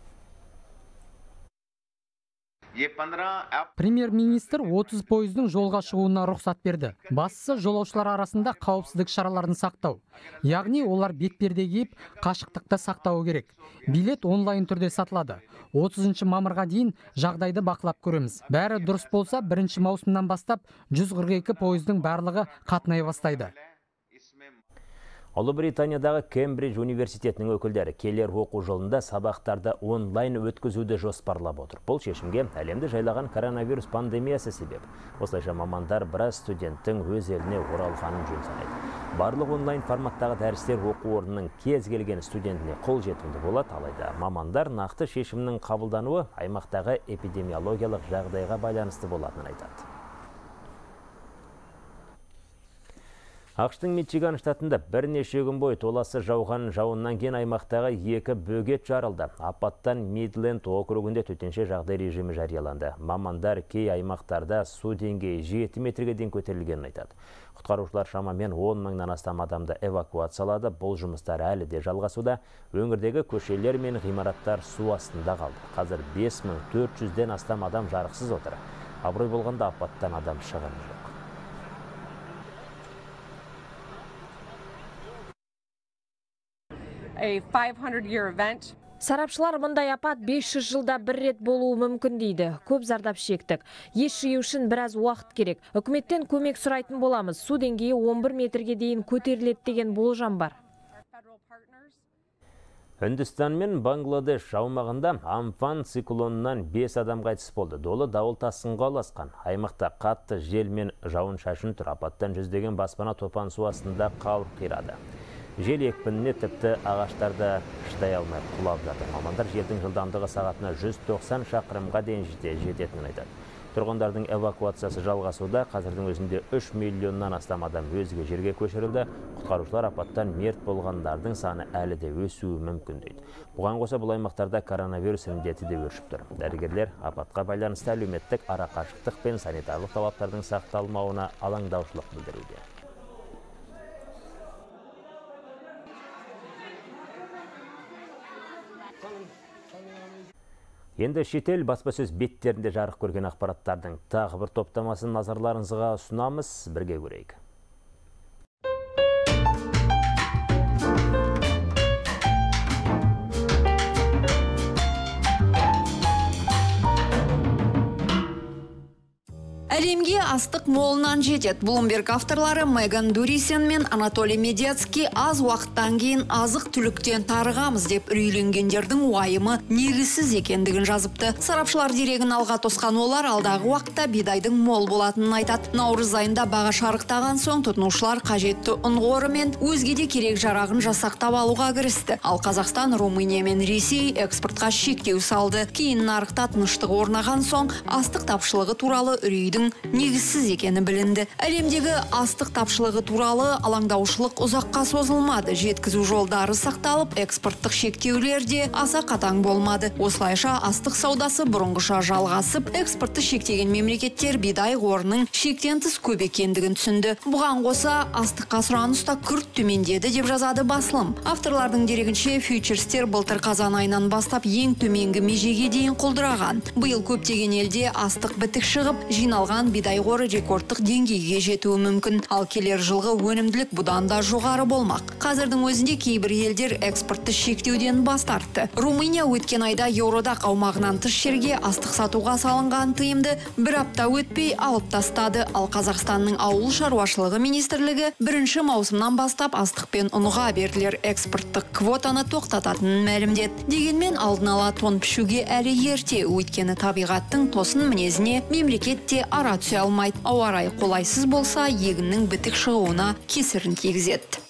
Премьер-министр 30 пойыздың жолға шығуына рұқсат берді. Бастысы жолаушылар арасында қауіпсіздік шараларын сақтау. Яғни олар бетперде киіп, қашықтықты сақтауы керек. Билет онлайн түрде сатылады. 30 мамырға дейін жағдайды бақылап көреміз. Бәрі дұрыс болса, 1 маусымнан бастап 142 пойыздың барлығы қатынай бастайды. Ұлыбританиядағы Кембридж университетінің өкілдері келер оқу жылында сабақтарды онлайн өткізуді жоспарлап отыр. Бұл шешімге әлемді жайлаған коронавирус пандемиясы себеп. Осылайша мамандар біраз студенттің өз еліне оралғанын жөн санайды. Барлық онлайн форматтағы дәрістер оқу орнының кез келген студентіне қол жетімді болады, алайда мамандар нақты шешімнің қабылдануы аймақтағы эпидемиологиялық жағдайға байланысты болатынын айтады. Ақштың Мичиган штатында бірнеше күн бойы толасы жауған жауыннан кейін аймақтағы 2 бөгет жарылды. Апаттан Мидленд округінде төтенше жағдай режимі жарияланды. Мамандар кей аймақтарда су деңгейі 7 метрге дейін көтерілгенін айтады. Құтқарушылар шамамен 10 мыңнан астам адамды эвакуациялады. Бұл жұмыстар әлі де жалғасуда. Өңірдегі көшелер мен ғимараттар су астында қалды. Қазір 5400-ден астам адам жарықсыз отыр. Абырой болғанда апаттан адам шығыны жоқ. Сарапшылар мұндай апат 500 жылда бір рет болуы мүмкін дейді. Көп зардап шектік. Еш жию үшін біраз уақыт керек. Үкіметтен көмек сұрайтын боламыз. Су деңгейі 11 метрге дейін көтеріледі деген болжам бар. Үндістан мен Бангладеш аумағында Амфан циклонынан 5 адам қайтыс болды. Долы дауыл тасқынға ұласқан. Аймақта қатты жел мен жауын шашын тұр. Апаттан жүздеген баспана топан су астында қалып қирады. Жел екпініне тіпті ағаштарда шыдай алмай құлап жатыр. Мамандар желдің жылдамдығы сағатына 190 шақырымға дейін жететінін айтады. Тұрғындардың эвакуациясы жалғасуда. Қазірдің өзінде 3 миллионнан астам адам өзге жерге көшірілді. Құтқарушылар апаттан мерт болғандардың саны әлі де өсуі мүмкін дейді. Бұған қоса бұл аймақтарда коронавирус індеті де өршіп тұр. Дәрігерлер апатқа байланысты әлеуметтік арақашықтық пен санитарлық талаптардың сақталмауына алаңдаушылық білдіруде. Енді шетел баспасөз беттерінде жарық көрген ақпараттардың тағы бір топтамасын назарларыңызға ұсынамыз, бірге көрейік. Әлемге астық молынан жетет. Bloomberg авторлары Меган Дурисен мен Анатолий Медецкий аз уақыттан кейін азық түліктен тарығамыз деп үрейленгендердің уайымы негізсіз екендігін жазыпты. Сарапшылар дерегін алға тосқан олар алдағы уақытта бидайдың мол болатынын айтады. Наурыз айында баға шарықтаған соң тұтынушылар қажетті ұн қоры мен өзге де керек жарағын жасақтап алуға кірісті. Ал Қазақстан, Румыния мен Ресей экспортқа шектеу салды. Кейін нарықта тыныштық орнаған соң астық тапшылығы туралы үрейдің негізсіз екені білінді. Әлемдегі астық тапшылығы туралы алаңдаушылық ұзаққа созылмады. Жеткізу жолдары сақталып, экспорттық шектеулер де аса қатаң болмады. Осылайша астық саудасы бұрынғыша жалғасып, экспортты шектеген мемлекеттер бидай қорының шектен тыс көп екендігін түсінді. Бұған қоса астыққа сұраныс та күрт төмендеді деп жазады басылым. Авторлардың дерегінше фьючерстер былтыр қазан айынан бастап ең төменгі межеге дейін құлдыраған. Биыл көптеген елде астық бітік шығып, жиналған бидай қоры рекордтық деңгейге жетуі мүмкін. Ал келер жылғы өнімділік бұдан да жоғары болмақ. Қазірдің өзінде кейбір елдер экспортты шектеуден бас тартты. Румыния өткен айда Еуроодақ аумағынан тыс жерге астық сатуға салынған тыйымды бір апта өтпей алып тастады. Ал Қазақстанның ауыл шаруашылығы министрлігі 1 маусымнан бастап астық пен ұнға берілер экспорттық квотаны тоқтататынын мәлімдеді. Дегенмен алдын ала тон пішуге әлі ерте, өйткені табиғаттың тосын мінезіне мемлекет те ара түсе алмайды. Ауа райы қолайсыз болса, егіннің бітік шығуына кесірін тигізеді.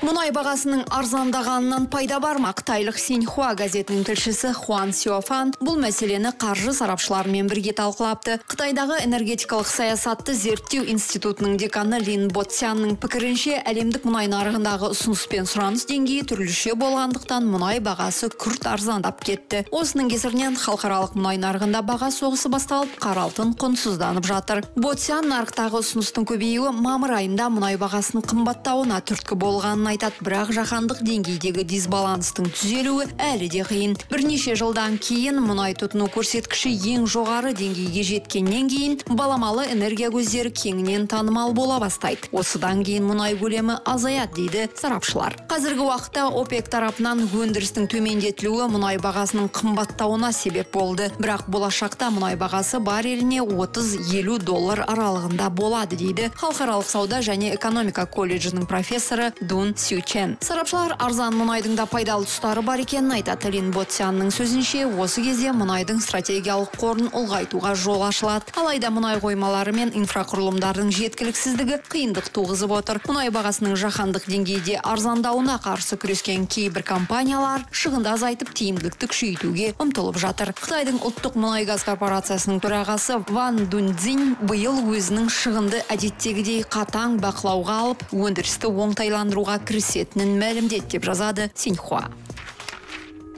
Мұнай бағасының арзандағанынан пайда бармақ. Тайлық Синьхуа газетінің тілшісі Хуан Сиуафан бұл мәселені қаржы сарапшыларымен бірге талқылапты. Қытайдағы энергетикалық саясатты зерттеу институтының деканы Лин Ботсянның пікірінше, әлемдік мұнай нарығындағы ұсыныс пен сұраныс деңгейі түрліше болғандықтан мұнай бағасы күрт арзандап кетті. Осының кесірінен халықаралық мұнай нарығында баға соғысы басталып, қара алтын құнсызданып жатыр. Ботсян нарықтағы ұсыныстың көбеюі мамыр айында мұнай бағасының қымбаттауына түрткі болғанын айтады, бірақ жаһандық деңгейдегі дисбаланстың түзелуі әлі де қиын. Бірнеше жылдан кейін мұнай тұтыну көрсеткіші ең жоғары деңгейге жеткеннен кейін баламалы энергия көздері кеңінен танымал бола бастайды. Осыдан кейін мұнай көлемі азаяды, дейді сарапшылар. Қазіргі уақытта ОПЕК тарапынан өндірістің төмендетілуі мұнай бағасының қымбаттауына себеп болды. Бірақ болашақта мұнай бағасы барреліне $30–$50 аралығында болады, дейді халықаралық сауда және экономика колледжінің профессоры Дун Сючен. Сарапшылар арзан мұнайдың да пайдалы тұстары бар екенін айтады. Лин Ботсянның сөзінше, осы кезде мұнайдың стратегиялық қорын ұлғайтуға жол ашылады. Алайда мұнай қоймалары мен инфрақұрылымдардың жеткіліксіздігі қиындық туғызып отыр. Мұнай бағасының жаһандық деңгейде арзандауына қарсы күрескен кейбір компаниялар шығынды азайтып тиімділікті күшейтуге ұмтылып жатыр. Қытайдың ұлттық мұнай газ корпорациясының төрағасы Ван Дун Цзинь биыл өзінің шығынды әдеттегідей қатаң бақылауға алып, өндірісті оңтайландыруға кірісетінін мәлімдеді, деп жазады Синьхуа.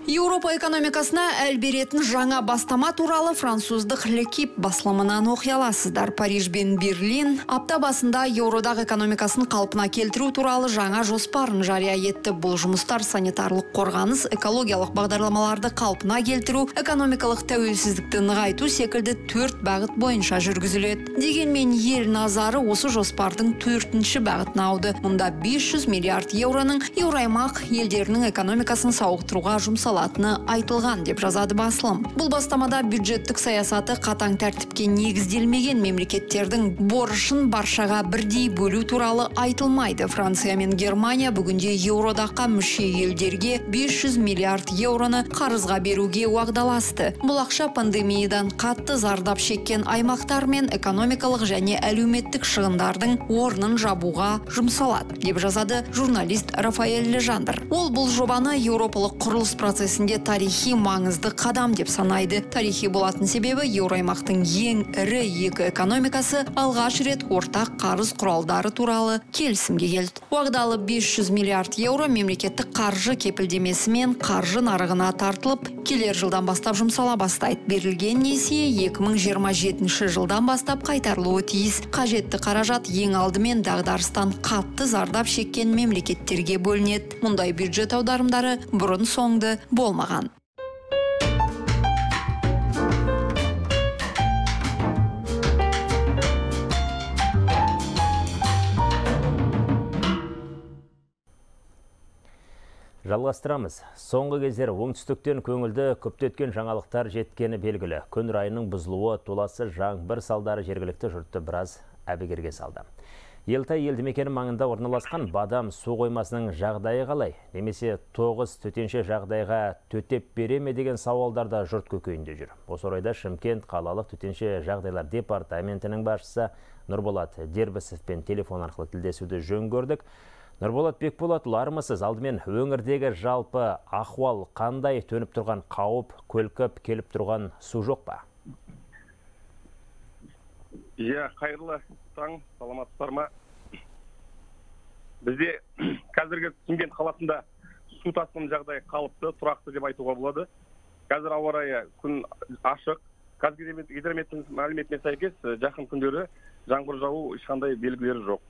Еуропа экономикасына әл беретін жаңа бастама туралы француздық Лекип басылымынан оқияласыздар. Париж бен Берлин апта басында Еуроодақ экономикасын қалпына келтіру туралы жаңа жоспарын жария етті. Бұл жұмыстар санитарлық қорғаныс, экологиялық бағдарламаларды қалпына келтіру, экономикалық тәуелсіздікті нығайту секілді 4 бағыт бойынша жүргізіледі. Дегенмен ел назары осы жоспардың 4-ші бағытына ауды. Мұнда 500 миллиард евроның еураймақ елдерінің экономикасын сауықтыруға жұмсалады айтылған, деп жазады басылым. Бұл бастамада бюджеттік саясаты қатаң тәртіпке негізделмеген мемлекеттердің борышын баршаға бірдей бөлу туралы айтылмайды. Франция мен Германия бүгінде еуроодаққа мүше елдерге 500 миллиард евроны қарызға беруге уағдаласты. Бұл ақша пандемиядан қатты зардап шеккен аймақтар мен экономикалық және әлеуметтік шығындардың орнын жабуға жұмсалады, деп жазады журналист Рафаэль Лежандр. Ол бұл жобаны еуропалық құрылыс процесінде тарихи маңызды қадам деп санайды. Тарихи болатын себебі еураймақтың ең ірі 2 экономикасы алғаш рет ортақ қарыз құралдары туралы келісімге келді. Уағдалы 500 миллиард евро мемлекеттік қаржы кепілдемесімен қаржы нарығына тартылып, келер жылдан бастап жұмсала бастайды. Берілген несие 2027 жылдан бастап қайтарылуы тиіс. Қажетті қаражат ең алдымен дағдарыстан қатты зардап шеккен мемлекеттерге бөлінеді. Мұндай бюджет аударымдары бұрын соңды болмаған. Жалғастырамыз. Соңғы кездер оңтүстіктен көңілді көптеткен жаңалықтар жеткені белгілі. Күн райының бұзылуы толасы жаңбыр салдары жергілікті жұртты біраз әбігерге салды. Елтай елді мекені маңында орналасқан Бадам су қоймасының жағдайы қалай, немесе 9 төтенше жағдайға төтеп бере ме деген сауалдарда жұрт көкейінде жүр. Осы орайда Шымкент қалалық төтенше жағдайлар департаментінің басшысы Нұрбулат Дербісовпен телефон арқылы тілдесуді жөн көрдік. Нұрболат Бекболатұлы, армысыз, алдымен өңірдегі жалпы ахуал қандай, төніп тұрған қауіп, көлкіп келіп тұрған су жоқ па? Қайырлы таң, саламатсыздар ма? Бізде қазіргі Шымкент қаласында су тасқынының жағдайы қалыпты, тұрақты деп айтуға болады. Қазір ауа райы күн ашық. Қазіргі мәліметіне сәйкес жақын күндері жаңбыр жауы ешқандай белгілері жоқ.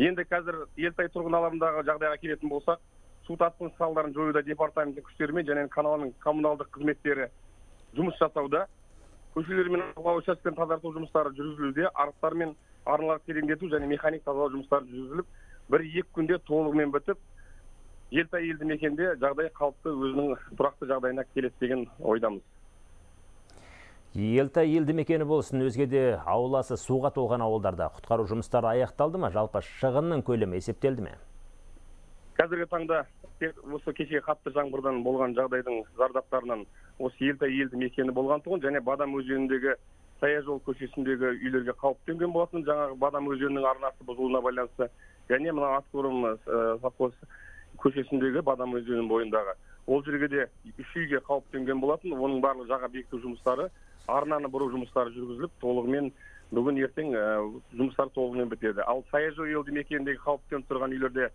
Енді қазір Елтай тұрғын алабындағы жағдайға келетін болсақ, су тасқыны салдарын жоюда департаменттің күштерімен және қаланың коммуналдық қызметтері жұмыс жасауда. Көшелер мен аула учаскелерін тазарту жұмыстары жүргізілуде, арықтар мен арналарды тереңдету және механик тазалау жұмыстары жүргізіліп, 1-2 күнде толығымен бітіп, Елтай елді мекенінде жағдай қалыпты өзінің тұрақты жағдайына келеді деген ойдамыз. Елтай елді мекені болсын, өзгеде ауласы суға толған ауылдарда құтқару жұмыстары аяқталды ма? Жалпы шығынның көлемі есептелді ме? Қазіргі таңда осы кеше қатты жаңбырдан болған жағдайдың зардаптарынан осы Елтай елді мекені болған тұғын, және Бадам өзеніндегі саяжол көшесіндегі үйлерге қауіп төнген болатын. Жаңағы Бадам өзенінің арнасы бұзылуына байланысты және мына Атқорым совхоз көшесіндегі Бадам өзенінің бойындағы ол жерге де үш үйге қауіп төнген болатын. Оның барлығы жаға бекіту жұмыстары, арнаны бұру жұмыстары жүргізіліп, толығымен бүгін ертең жұмыстар толығымен бітеді. Ал саяжол елді мекеніндегі қауіптен тұрған үйлерде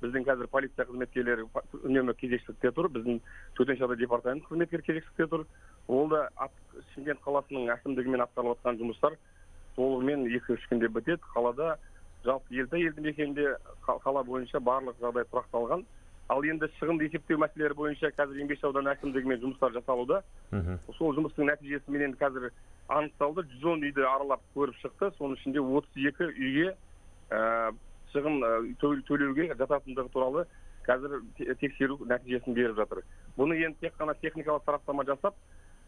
біздің қазір полиция қызметкерлері үнемі кезекшілікте тұр, біздің төтенше жағдай департамент қызметкері кезекшілікте тұр. Ол да Шымкент қаласының әкімдігімен атқарылып жатқан жұмыстар толығымен 2-3 күнде бітеді. Қалада жалпы Елтай елді мекенінде қала бойынша барлық жағдай тұрақталған. Ал енді шығынды есептеу мәселелері бойынша қазір Еңбекші ауданы әкімдігімен жұмыстар жасалуда. Сол жұмыстың нәтижесімен қазір анықталды. 110 үйді аралап көріп шықты. Соның ішінде 32 үйге шығын төлеуге жататындығы туралы қазір тексеру нәтижесін беріп жатыр. Бұны енді тек қана техникалық сараптама жасап,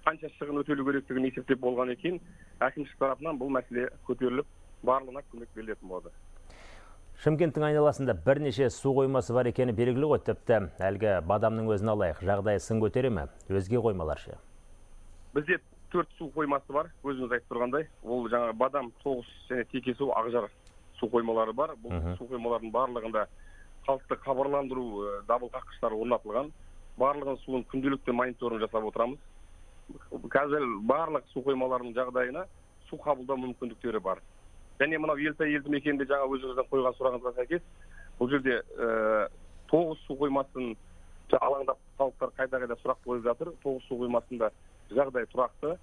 қанша шығын өтелу керектігін есептеп болған екен, әкімшілік тарапынан бұл мәселе көтеріліп, барлығына көмек берілетін болады. Шымкенттің айналасында бірнеше су қоймасы бар екені белгілі ғой, тіпті әлгі Бадамның өзін алайық, жағдайы сын көтере ме? Өзге қоймалар ше? Бізде 4 су қоймасы бар, өзіңіз айтып тұрғандай. Ол жаңа Бадам, Тоғыз және Текесу, Ақжар су қоймалары бар. Бұл су қоймалардың барлығында халықты хабарландыру дабыл қаққыштары орнатылған. Барлығын суын күнделікті мониторинг жасап отырамыз. Қазір барлық су қоймаларының жағдайына су қабылдау мүмкіндіктері бар. Және мынау Елтай елді мекенінде жаңа өзіңізден қойған сұрағыңызға сәйкес, бұл жерде 9 су қоймасын алаңдап халықтар қайда-қайда сұрақ қойып жатыр. 9 су қоймасында жағдай тұрақты,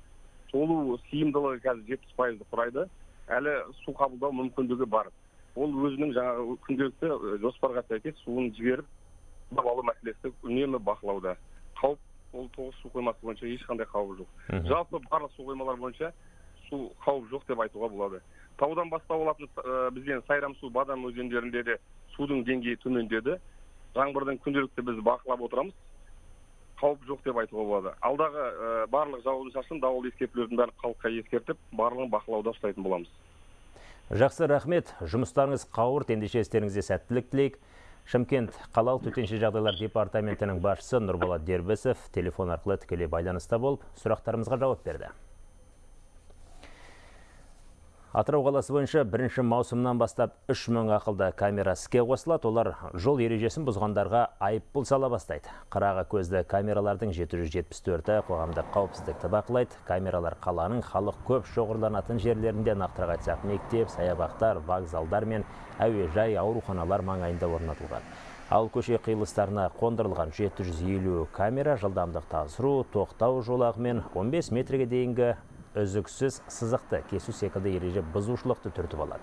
толу сыйымдылығы қазір 70%-ды құрайды. Әлі су қабылдау мүмкіндігі бар. Ол өзінің жаңа күнделікті жоспарға сәйкес суын жіберіп алу мәселесі үнемі бақылауда. Қауіп ол 9 су қоймасы бойынша ешқандай қауіп жоқ. Жалпы барлық су қоймалар бойынша су қауіп жоқ деп айтуға болады. Таудан бастау алатын бізден Сайрамсу, Бадам өзендерінде де судың деңгейі төмендеді. Жаңбырдың күнделікті біз бақылап отырамыз. Қауіп жоқ деп айтуға болады. Алдағы барлық жауын-шашын, дауыл ескертулердің бәрін халыққа ескертіп, барлығын бақылауда ұстайтын боламыз. Жақсы, рахмет. Жұмыстарыңыз қауырт, ендеше істеріңізге сәттілік тілейік. Шымкент қалалық төтенше жағдайлар департаментінің басшысы Нұрболат Дербісов телефон арқылы тікелей байланыста болып, сұрақтарымызға жауап берді. Атырау қаласы бойынша 1 маусымнан бастап 3000 ақылды камера іске қосылады. Олар жол ережесін бұзғандарға айыппұл сала бастайды. Қырағы көзді камералардың 774-і қоғамдық қауіпсіздікті бақылайды. Камералар қаланың халық көп шоғырланатын жерлерінде, нақтырақ айтсақ, мектеп, саябақтар, вокзалдар мен әуежай, ауруханалар маңайында орнатылған. Ал көше қиылыстарына қондырылған 750 камера жылдамдық тасыру, тоқтау жолағы мен 15 метрге дейінгі үзіксіз сызықты кесу секілді ереже бұзушылықты түртіп алады.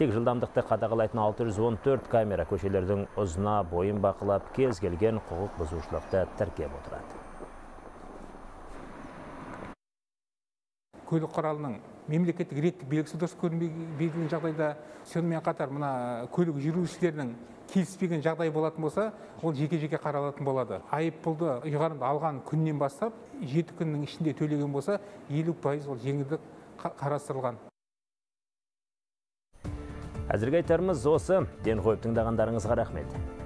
Тек жылдамдықты қадағалайтын 614 камера көшелердің ұзына бойын бақылап, кез келген құқық бұзушылықты тіркеп отырады. Көлік құралының мемлекеттік реттік белгісі дұрыс көрінбеген жағдайда, сонымен қатар мына көлік жүргізушілерінің келіспеген жағдай болатын болса, ол жеке-жеке қаралатын болады. Айыппұлды ұйғарымды алған күннен бастап 7 күннің ішінде төлеген болса, 50% ол жеңілдік қарастырылған. Әзірге айтарымыз осы. Ден қойып тыңдағандарыңызға рахмет.